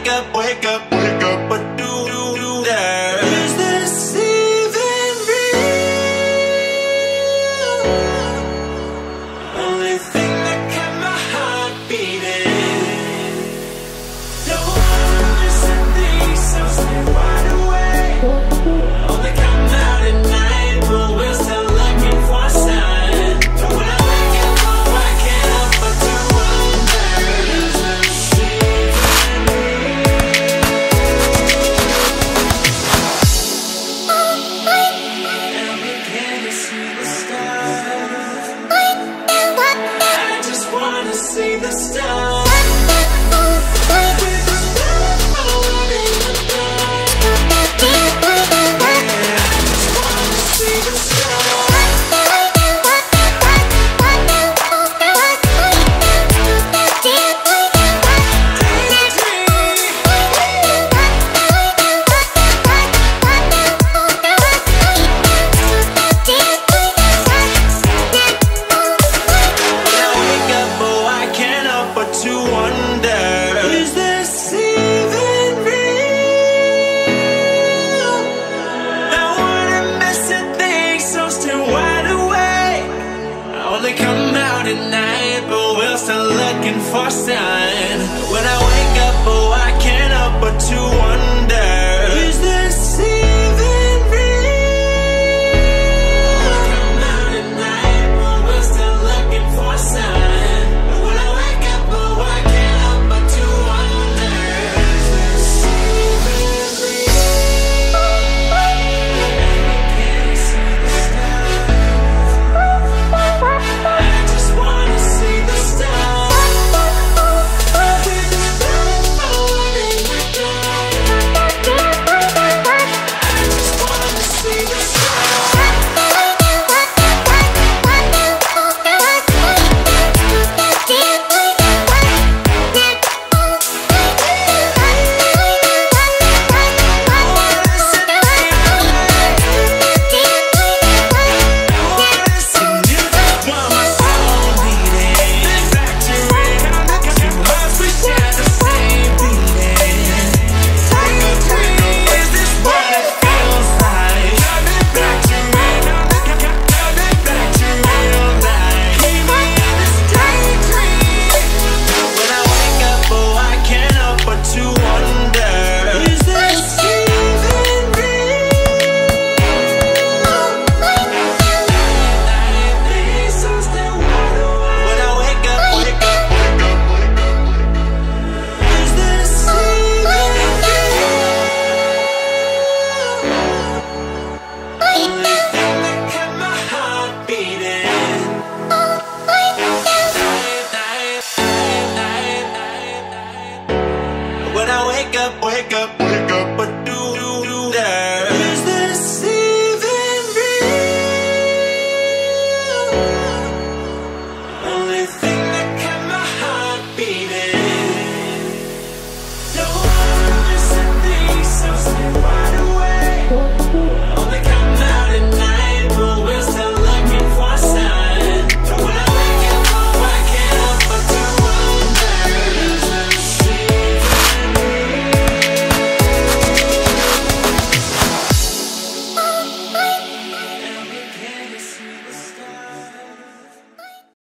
wake up, wake up, wake up. What do you there? Is this even real? Only thing that kept my heart beating. No one understands me, so stay wide awake. Only come out at night, but we're still looking for a sign. See the stars. Come out at night, but we're still looking for signs.